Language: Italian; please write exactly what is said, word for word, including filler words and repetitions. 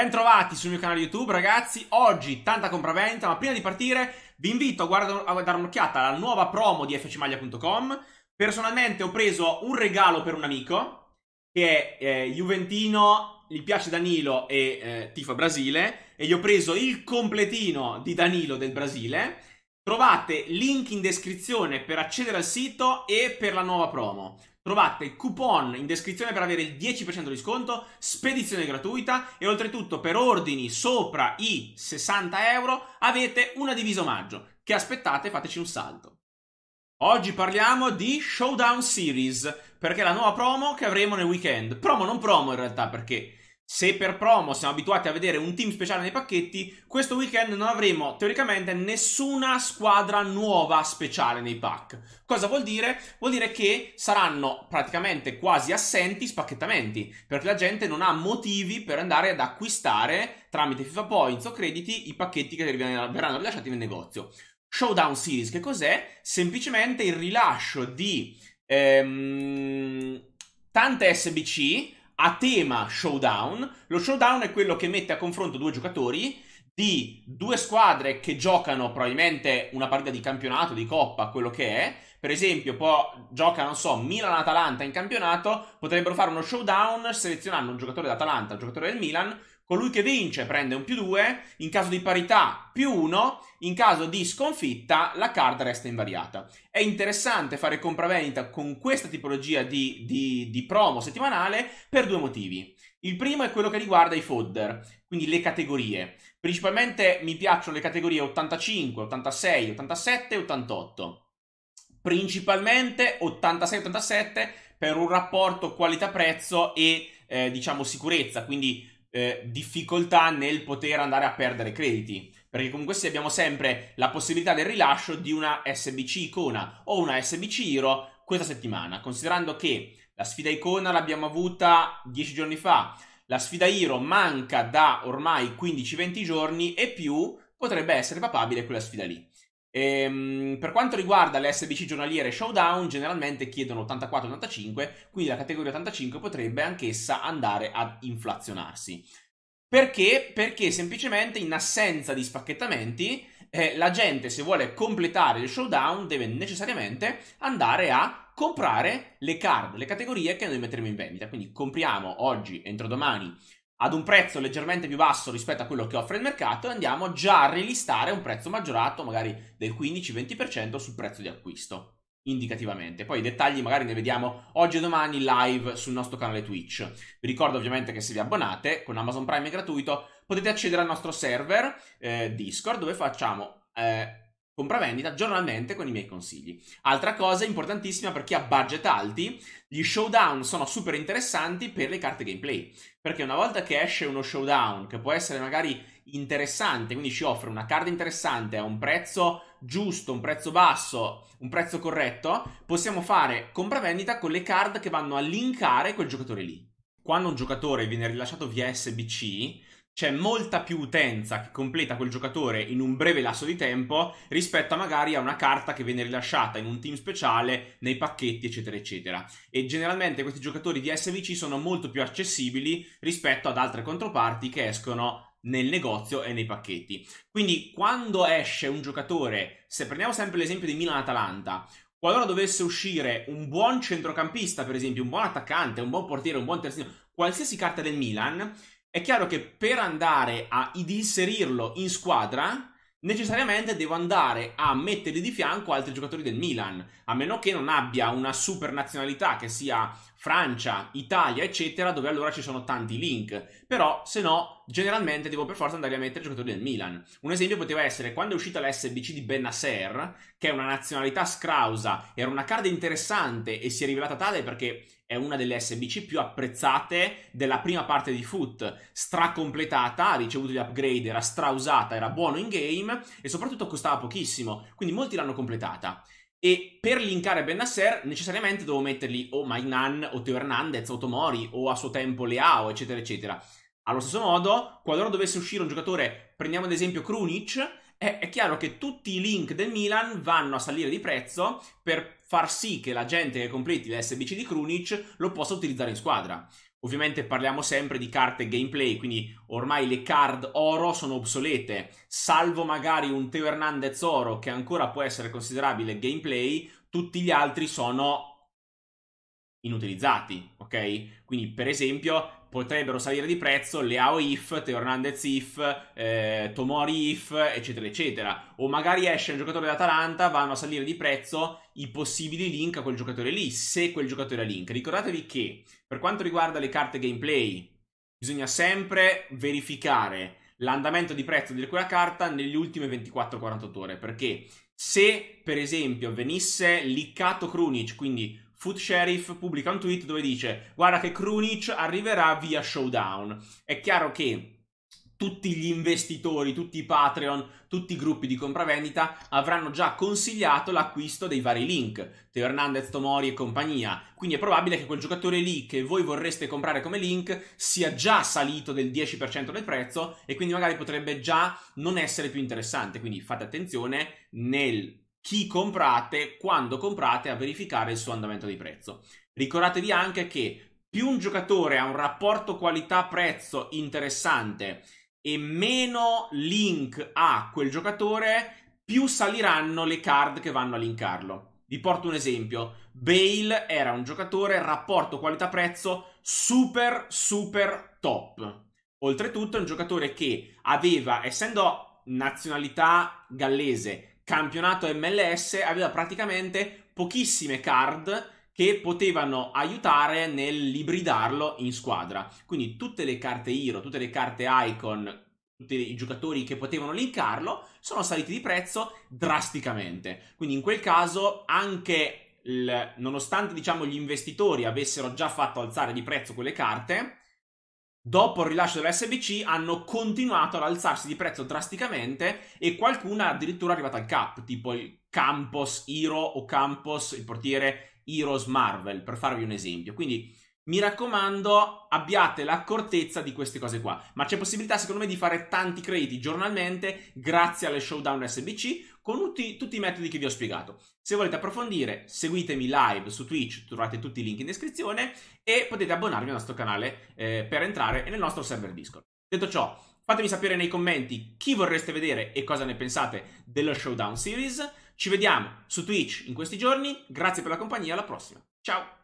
Bentrovati sul mio canale YouTube ragazzi, oggi tanta compravendita, ma prima di partire vi invito a, guarda, a dare un'occhiata alla nuova promo di f c maglia punto com. Personalmente ho preso un regalo per un amico che è eh, juventino, gli piace Danilo e eh, tifa Brasile, e gli ho preso il completino di Danilo del Brasile. Trovate link in descrizione per accedere al sito e per la nuova promo. Trovate coupon in descrizione per avere il dieci per cento di sconto, spedizione gratuita e oltretutto per ordini sopra i sessanta euro avete una divisa omaggio. Che aspettate? Fateci un salto. Oggi parliamo di Showdown Series perché è la nuova promo che avremo nel weekend. Promo non promo in realtà, perché se per promo siamo abituati a vedere un team speciale nei pacchetti, questo weekend non avremo teoricamente nessuna squadra nuova speciale nei pack. Cosa vuol dire? Vuol dire che saranno praticamente quasi assenti spacchettamenti, perché la gente non ha motivi per andare ad acquistare tramite FIFA Points o crediti i pacchetti che verranno rilasciati nel negozio. Showdown Series che cos'è? Semplicemente il rilascio di ehm, tante S B C a tema showdown. Lo showdown è quello che mette a confronto due giocatori di due squadre che giocano probabilmente una partita di campionato, di coppa, quello che è. Per esempio, poi giocano, non so, Milan-Atalanta in campionato, potrebbero fare uno showdown selezionando un giocatore d'Atalanta, un giocatore del Milan. Colui che vince prende un più due, in caso di parità più uno, in caso di sconfitta la card resta invariata. È interessante fare compravendita con questa tipologia di, di, di promo settimanale per due motivi. Il primo è quello che riguarda i fodder, quindi le categorie. Principalmente mi piacciono le categorie ottantacinque, ottantasei, ottantasette e ottantotto. Principalmente ottantasei ottantasette per un rapporto qualità-prezzo e eh, diciamo sicurezza, quindi Eh, difficoltà nel poter andare a perdere crediti, perché comunque sì, abbiamo sempre la possibilità del rilascio di una S B C Icona o una S B C Hero questa settimana, considerando che la sfida Icona l'abbiamo avuta dieci giorni fa, la sfida Hero manca da ormai quindici venti giorni e più potrebbe essere papabile quella sfida lì. Ehm, per quanto riguarda le S B C giornaliere Showdown, generalmente chiedono ottantaquattro ottantacinque, quindi la categoria ottantacinque potrebbe anch'essa andare ad inflazionarsi. Perché? Perché semplicemente in assenza di spacchettamenti eh, la gente, se vuole completare il Showdown, deve necessariamente andare a comprare le card, le categorie che noi metteremo in vendita. Quindi compriamo oggi, entro domani, ad un prezzo leggermente più basso rispetto a quello che offre il mercato e andiamo già a rilistare un prezzo maggiorato, magari del quindici venti per cento sul prezzo di acquisto, indicativamente. Poi i dettagli magari ne vediamo oggi e domani live sul nostro canale Twitch. Vi ricordo ovviamente che se vi abbonate con Amazon Prime è gratuito, potete accedere al nostro server eh, Discord, dove facciamo eh, compravendita giornalmente con i miei consigli. Altra cosa importantissima per chi ha budget alti, gli showdown sono super interessanti per le carte gameplay, perché una volta che esce uno showdown che può essere magari interessante, quindi ci offre una card interessante a un prezzo giusto, un prezzo basso, un prezzo corretto, possiamo fare compravendita con le card che vanno a linkare quel giocatore lì. Quando un giocatore viene rilasciato via S B C, c'è molta più utenza che completa quel giocatore in un breve lasso di tempo rispetto a magari a una carta che viene rilasciata in un team speciale, nei pacchetti eccetera eccetera, e generalmente questi giocatori di S B C sono molto più accessibili rispetto ad altre controparti che escono nel negozio e nei pacchetti. Quindi quando esce un giocatore, se prendiamo sempre l'esempio di Milan-Atalanta, qualora dovesse uscire un buon centrocampista, per esempio un buon attaccante, un buon portiere, un buon terzino, qualsiasi carta del Milan, è chiaro che per andare ad inserirlo in squadra necessariamente devo andare a metterli di fianco altri giocatori del Milan, a meno che non abbia una super nazionalità che sia Francia, Italia eccetera, dove allora ci sono tanti link. Però se no generalmente devo per forza andare a mettere giocatori del Milan. Un esempio poteva essere quando è uscita la S B C di Bennacer, che è una nazionalità scrausa, era una card interessante e si è rivelata tale perché è una delle S B C più apprezzate della prima parte di FUT, stracompletata, ha ricevuto gli upgrade, era strausata, era buono in game e soprattutto costava pochissimo, quindi molti l'hanno completata. E per linkare Bennacer necessariamente devo metterli o Mainan o Teo Hernandez o Tomori o a suo tempo Leao eccetera eccetera. Allo stesso modo, qualora dovesse uscire un giocatore, prendiamo ad esempio Krunic, è chiaro che tutti i link del Milan vanno a salire di prezzo per far sì che la gente che completi l'S B C di Krunic lo possa utilizzare in squadra. Ovviamente parliamo sempre di carte gameplay, quindi ormai le card oro sono obsolete, salvo magari un Teo Hernandez oro che ancora può essere considerabile gameplay, tutti gli altri sono inutilizzati, ok? Quindi per esempio potrebbero salire di prezzo Leao if, Teo Hernandez if, eh, Tomori if, eccetera eccetera. O magari esce un giocatore d'Atalanta, vanno a salire di prezzo i possibili link a quel giocatore lì, se quel giocatore ha link. Ricordatevi che per quanto riguarda le carte gameplay bisogna sempre verificare l'andamento di prezzo di quella carta nelle ultime ventiquattro quarantotto ore, perché se per esempio venisse liccato Krunic, quindi Foot Sheriff pubblica un tweet dove dice guarda che Krunic arriverà via Showdown, è chiaro che tutti gli investitori, tutti i Patreon, tutti i gruppi di compravendita avranno già consigliato l'acquisto dei vari link, Teo Hernandez, Tomori e compagnia, quindi è probabile che quel giocatore lì che voi vorreste comprare come link sia già salito del dieci per cento del prezzo e quindi magari potrebbe già non essere più interessante, quindi fate attenzione nel chi comprate, quando comprate, a verificare il suo andamento di prezzo. Ricordatevi anche che più un giocatore ha un rapporto qualità-prezzo interessante e meno link ha quel giocatore, più saliranno le card che vanno a linkarlo. Vi porto un esempio. Bale era un giocatore rapporto qualità-prezzo super super top. Oltretutto è un giocatore che aveva, essendo nazionalità gallese, campionato M L S, aveva praticamente pochissime card che potevano aiutare nell'ibridarlo in squadra. Quindi tutte le carte hero, tutte le carte icon, tutti i giocatori che potevano linkarlo sono saliti di prezzo drasticamente. Quindi in quel caso anche, il, nonostante diciamo gli investitori avessero già fatto alzare di prezzo quelle carte, dopo il rilascio dell'S B C hanno continuato ad alzarsi di prezzo drasticamente e qualcuna addirittura è arrivata al cap, tipo il Campos Hero o Campos, il portiere Heroes Marvel, per farvi un esempio. Quindi mi raccomando, abbiate l'accortezza di queste cose qua, ma c'è possibilità secondo me di fare tanti crediti giornalmente grazie alle Showdown S B C con tutti, tutti i metodi che vi ho spiegato. Se volete approfondire seguitemi live su Twitch, trovate tutti i link in descrizione e potete abbonarvi al nostro canale eh, per entrare nel nostro server Discord. Detto ciò, fatemi sapere nei commenti chi vorreste vedere e cosa ne pensate dello Showdown Series. Ci vediamo su Twitch in questi giorni, grazie per la compagnia, alla prossima, ciao!